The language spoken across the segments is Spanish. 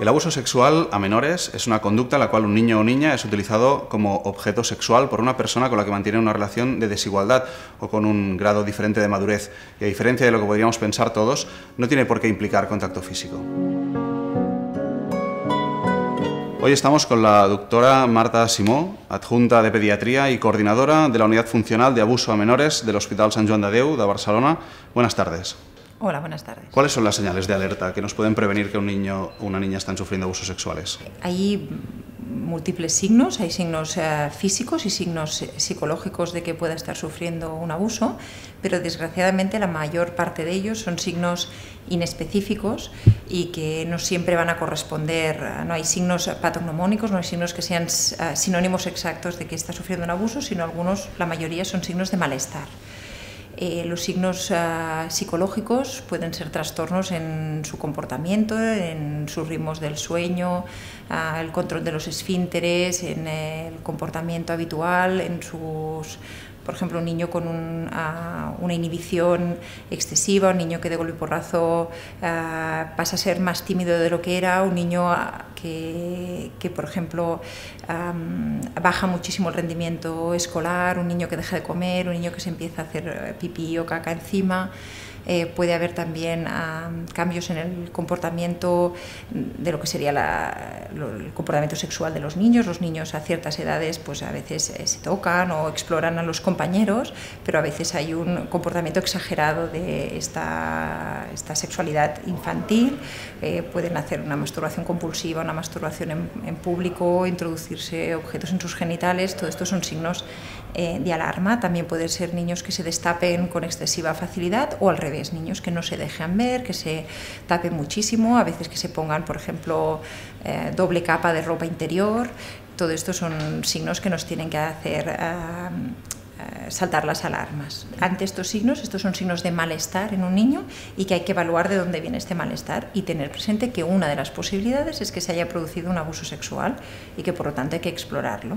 El abuso sexual a menores es una conducta en la cual un niño o niña es utilizado como objeto sexual por una persona con la que mantiene una relación de desigualdad o con un grado diferente de madurez, y a diferencia de lo que podríamos pensar todos, no tiene por qué implicar contacto físico. Hoy estamos con la doctora Marta Simó, adjunta de Pediatría y coordinadora de la Unidad Funcional de Abuso a Menores del Hospital Sant Joan de Déu de Barcelona. Buenas tardes. Hola, buenas tardes. ¿Cuáles son las señales de alerta que nos pueden prevenir que un niño o una niña están sufriendo abusos sexuales? Hay múltiples signos, hay signos físicos y signos psicológicos de que pueda estar sufriendo un abuso, pero desgraciadamente la mayor parte de ellos son signos inespecíficos y que no siempre van a corresponder. No hay signos patognomónicos, no hay signos que sean sinónimos exactos de que está sufriendo un abuso, sino algunos, la mayoría, son signos de malestar. Los signos psicológicos pueden ser trastornos en su comportamiento, en sus ritmos del sueño, el control de los esfínteres, en el comportamiento habitual, en sus... Por ejemplo, un niño con una inhibición excesiva, un niño que de golpiporrazo pasa a ser más tímido de lo que era, un niño que por ejemplo, baja muchísimo el rendimiento escolar, un niño que deja de comer, un niño que se empieza a hacer pipí o caca encima. Puede haber también cambios en el comportamiento de lo que sería el comportamiento sexual de los niños. Los niños a ciertas edades pues a veces se tocan o exploran a los compañeros, pero a veces hay un comportamiento exagerado de esta sexualidad infantil. Pueden hacer una masturbación compulsiva, una masturbación en público, introducirse objetos en sus genitales. Todo esto son signos de alarma. También pueden ser niños que se destapen con excesiva facilidad o al revés, niños que no se dejan ver, que se tapen muchísimo, a veces que se pongan, por ejemplo, doble capa de ropa interior. Todo esto son signos que nos tienen que hacer saltar las alarmas. Ante estos son signos de malestar en un niño y que hay que evaluar de dónde viene este malestar y tener presente que una de las posibilidades es que se haya producido un abuso sexual y que por lo tanto hay que explorarlo.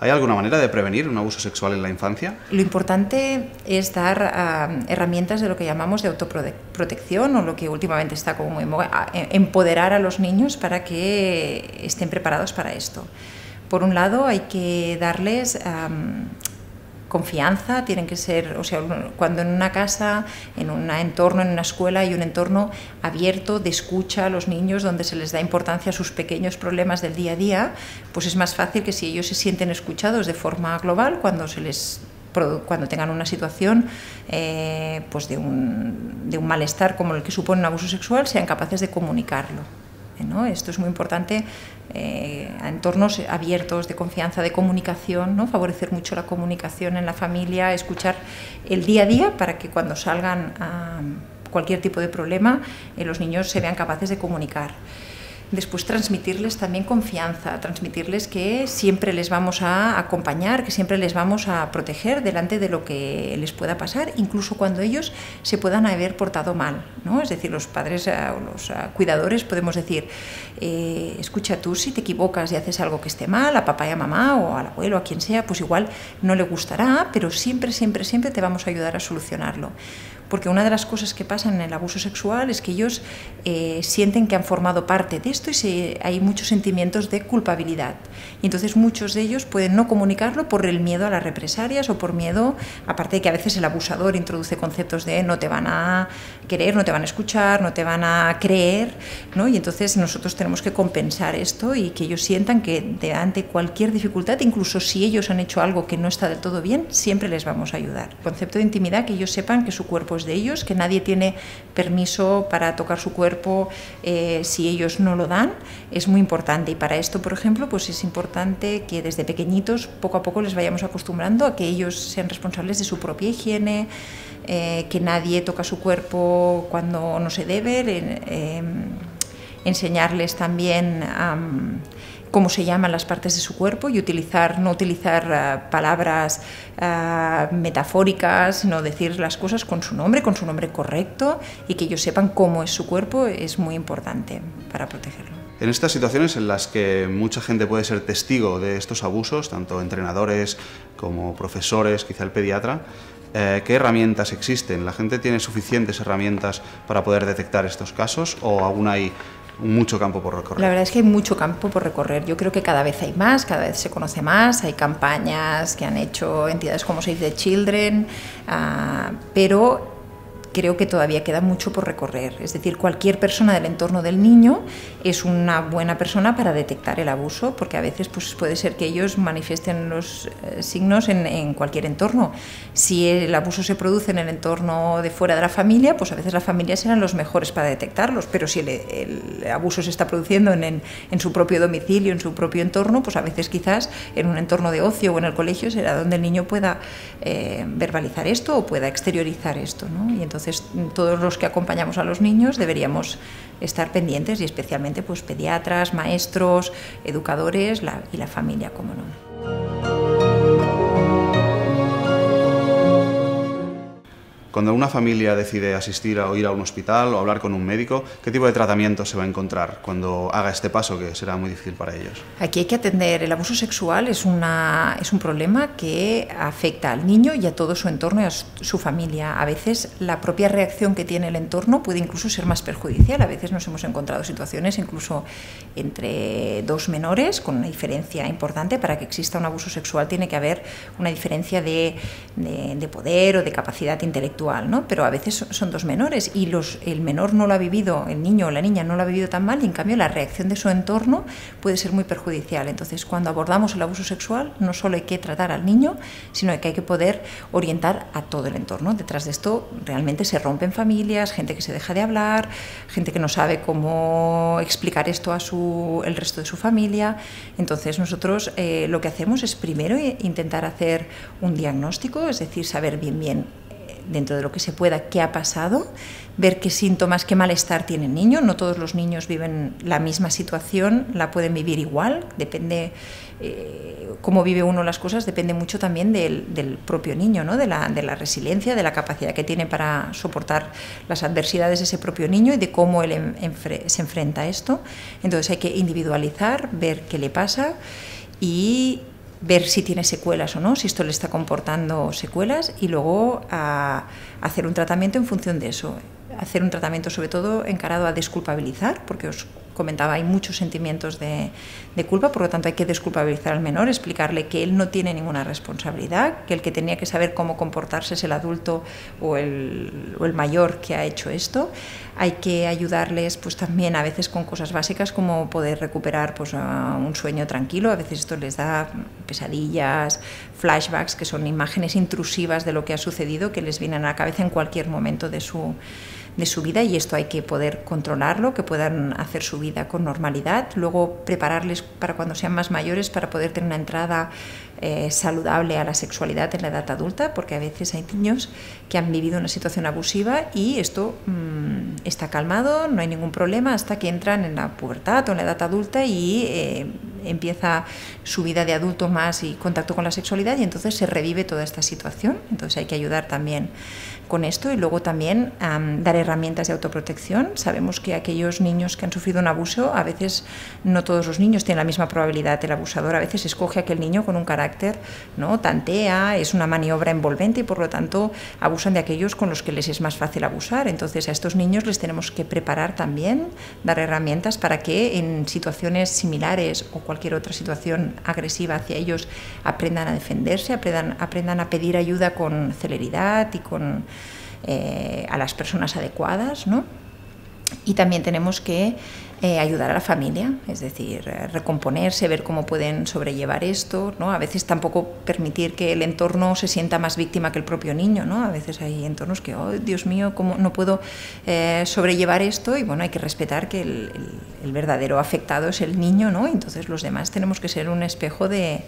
¿Hay alguna manera de prevenir un abuso sexual en la infancia? Lo importante es dar herramientas de lo que llamamos de autoprotección, o lo que últimamente está como muy... empoderar a los niños para que estén preparados para esto. Por un lado, hay que darles... confianza, tienen que ser, o sea, cuando en una casa, en un entorno, en una escuela hay un entorno abierto de escucha a los niños donde se les da importancia a sus pequeños problemas del día a día, pues es más fácil que si ellos se sienten escuchados de forma global cuando cuando tengan una situación pues de un malestar como el que supone un abuso sexual, sean capaces de comunicarlo, ¿no? Esto es muy importante, entornos abiertos de confianza, de comunicación, ¿no? Favorecer mucho la comunicación en la familia, escuchar el día a día para que cuando salgan a cualquier tipo de problema los niños se vean capaces de comunicar. Después transmitirles también confianza, transmitirles que siempre les vamos a acompañar, que siempre les vamos a proteger delante de lo que les pueda pasar, incluso cuando ellos se puedan haber portado mal, ¿no? Es decir, los padres o los cuidadores podemos decir, escucha, tú si te equivocas y haces algo que esté mal, a papá y a mamá o al abuelo, a quien sea, pues igual no le gustará, pero siempre, siempre, siempre te vamos a ayudar a solucionarlo. Porque una de las cosas que pasan en el abuso sexual es que ellos sienten que han formado parte de esto y hay muchos sentimientos de culpabilidad. Y entonces muchos de ellos pueden no comunicarlo por el miedo a las represalias o por miedo, aparte de que a veces el abusador introduce conceptos de no te van a querer, no te van a escuchar, no te van a creer, ¿no? Y entonces nosotros tenemos que compensar esto y que ellos sientan que ante cualquier dificultad, incluso si ellos han hecho algo que no está del todo bien, siempre les vamos a ayudar. El concepto de intimidad, que ellos sepan que su cuerpo de ellos, que nadie tiene permiso para tocar su cuerpo si ellos no lo dan, es muy importante. Y para esto, por ejemplo, pues es importante que desde pequeñitos poco a poco les vayamos acostumbrando a que ellos sean responsables de su propia higiene, que nadie toca su cuerpo cuando no se debe, enseñarles también cómo se llaman las partes de su cuerpo y no utilizar palabras metafóricas, sino decir las cosas con su nombre correcto, y que ellos sepan cómo es su cuerpo es muy importante para protegerlo. En estas situaciones en las que mucha gente puede ser testigo de estos abusos, tanto entrenadores como profesores, quizá el pediatra, ¿qué herramientas existen? ¿La gente tiene suficientes herramientas para poder detectar estos casos o aún hay mucho campo por recorrer. La verdad es que hay mucho campo por recorrer. Yo creo que cada vez hay más, cada vez se conoce más, hay campañas que han hecho entidades como Save the Children, pero creo que todavía queda mucho por recorrer. Es decir, cualquier persona del entorno del niño es una buena persona para detectar el abuso, porque a veces pues, puede ser que ellos manifiesten los signos en cualquier entorno. Si el abuso se produce en el entorno de fuera de la familia, pues a veces las familias serán los mejores para detectarlos, pero si el abuso se está produciendo en su propio domicilio, en su propio entorno, pues a veces quizás en un entorno de ocio o en el colegio será donde el niño pueda verbalizar esto o pueda exteriorizar esto, ¿no? Y entonces todos los que acompañamos a los niños deberíamos estar pendientes, y especialmente pues pediatras, maestros, educadores y la familia, como no. Cuando una familia decide asistir o ir a un hospital o hablar con un médico, ¿qué tipo de tratamiento se va a encontrar cuando haga este paso, que será muy difícil para ellos? Aquí hay que atender. El abuso sexual es un problema que afecta al niño y a todo su entorno y a su familia. A veces la propia reacción que tiene el entorno puede incluso ser más perjudicial. A veces nos hemos encontrado situaciones incluso entre dos menores con una diferencia importante. Para que exista un abuso sexual tiene que haber una diferencia de poder o de capacidad intelectual, ¿no? Pero a veces son dos menores y el menor no lo ha vivido, el niño o la niña no lo ha vivido tan mal, y en cambio la reacción de su entorno puede ser muy perjudicial. Entonces, cuando abordamos el abuso sexual, no solo hay que tratar al niño, sino que hay que poder orientar a todo el entorno. Detrás de esto realmente se rompen familias, gente que se deja de hablar, gente que no sabe cómo explicar esto a el resto de su familia. Entonces nosotros lo que hacemos es primero intentar hacer un diagnóstico, es decir, saber bien dentro de lo que se pueda qué ha pasado, ver qué síntomas, qué malestar tiene el niño. No todos los niños viven la misma situación, la pueden vivir igual, depende cómo vive uno las cosas, depende mucho también del propio niño, ¿no? de la resiliencia, de la capacidad que tiene para soportar las adversidades de ese propio niño y de cómo él se enfrenta a esto. Entonces hay que individualizar, ver qué le pasa y ver si tiene secuelas o no, si esto le está comportando secuelas, y luego hacer un tratamiento en función de eso. Hacer un tratamiento sobre todo encarado a desculpabilizar, porque os comentaba, hay muchos sentimientos de culpa, por lo tanto hay que desculpabilizar al menor, explicarle que él no tiene ninguna responsabilidad, que el que tenía que saber cómo comportarse es el adulto o el mayor que ha hecho esto. Hay que ayudarles pues también a veces con cosas básicas como poder recuperar pues, un sueño tranquilo. A veces esto les da pesadillas, flashbacks, que son imágenes intrusivas de lo que ha sucedido, que les vienen a la cabeza en cualquier momento de su vida, y esto hay que poder controlarlo, que puedan hacer su vida con normalidad. Luego prepararles para cuando sean más mayores para poder tener una entrada saludable a la sexualidad en la edad adulta, porque a veces hay niños que han vivido una situación abusiva y esto está calmado, no hay ningún problema hasta que entran en la pubertad o en la edad adulta y empieza su vida de adulto más y contacto con la sexualidad, y entonces se revive toda esta situación. Entonces hay que ayudar también con esto, y luego también dar herramientas de autoprotección. Sabemos que aquellos niños que han sufrido un abuso, a veces no todos los niños tienen la misma probabilidad. El abusador a veces escoge a aquel niño con un carácter, ¿no? Tantea, es una maniobra envolvente, y por lo tanto abusan de aquellos con los que les es más fácil abusar. Entonces a estos niños les tenemos que preparar también, dar herramientas para que en situaciones similares o cualquier otra situación agresiva hacia ellos aprendan a defenderse, aprendan a pedir ayuda con celeridad y con a las personas adecuadas, ¿no? Y también tenemos que ayudar a la familia, es decir, recomponerse, ver cómo pueden sobrellevar esto, ¿no? A veces tampoco permitir que el entorno se sienta más víctima que el propio niño, ¿no? A veces hay entornos que, oh, Dios mío, ¿cómo no puedo sobrellevar esto? Y bueno, hay que respetar que el verdadero afectado es el niño, ¿no? Entonces los demás tenemos que ser un espejo de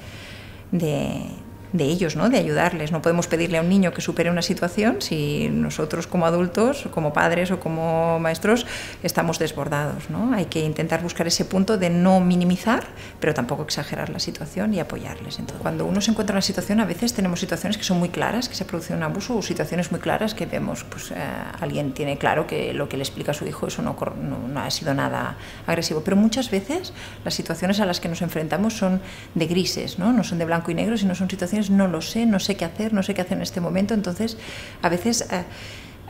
ellos, ¿no? De ayudarles. No podemos pedirle a un niño que supere una situación si nosotros como adultos, como padres o como maestros estamos desbordados, ¿no? Hay que intentar buscar ese punto de no minimizar, pero tampoco exagerar la situación y apoyarles. Entonces, cuando uno se encuentra en una situación, a veces tenemos situaciones que son muy claras, que se produce un abuso, o situaciones muy claras que vemos, pues alguien tiene claro que lo que le explica a su hijo eso no ha sido nada agresivo, pero muchas veces las situaciones a las que nos enfrentamos son de grises, ¿no? No son de blanco y negro, sino son situaciones no lo sé, no sé qué hacer en este momento. Entonces a veces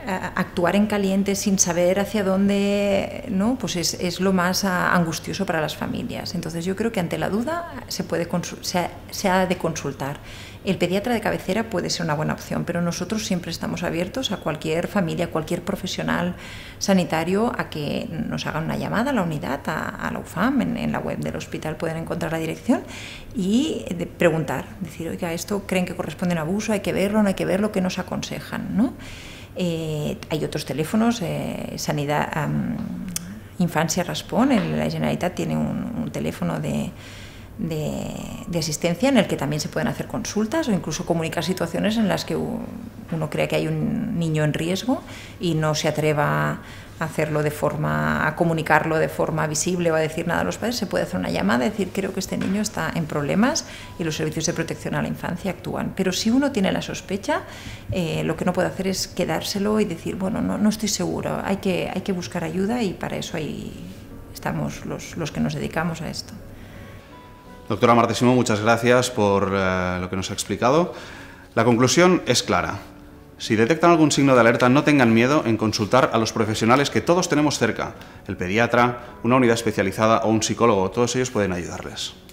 actuar en caliente sin saber hacia dónde, ¿no?, pues es lo más angustioso para las familias. Entonces yo creo que ante la duda se ha de consultar. El pediatra de cabecera puede ser una buena opción, pero nosotros siempre estamos abiertos a cualquier familia, a cualquier profesional sanitario, a que nos hagan una llamada a la unidad, a la UFAM. En la web del hospital pueden encontrar la dirección y preguntar, decir, oiga, esto creen que corresponde a un abuso, hay que verlo, no hay que verlo, ¿qué nos aconsejan?, ¿no? Hay otros teléfonos, Infància Respon, la Generalitat tiene un teléfono de asistencia en el que también se pueden hacer consultas o incluso comunicar situaciones en las que uno cree que hay un niño en riesgo y no se atreva a hacerlo a comunicarlo de forma visible o a decir nada a los padres. Se puede hacer una llamada y decir, creo que este niño está en problemas, y los servicios de protección a la infancia actúan. Pero si uno tiene la sospecha, lo que no puede hacer es quedárselo y decir, bueno, no estoy seguro, hay que buscar ayuda, y para eso ahí estamos los que nos dedicamos a esto. Doctora Marta Simó, muchas gracias por lo que nos ha explicado. La conclusión es clara. Si detectan algún signo de alerta, no tengan miedo en consultar a los profesionales que todos tenemos cerca, el pediatra, una unidad especializada o un psicólogo. Todos ellos pueden ayudarles.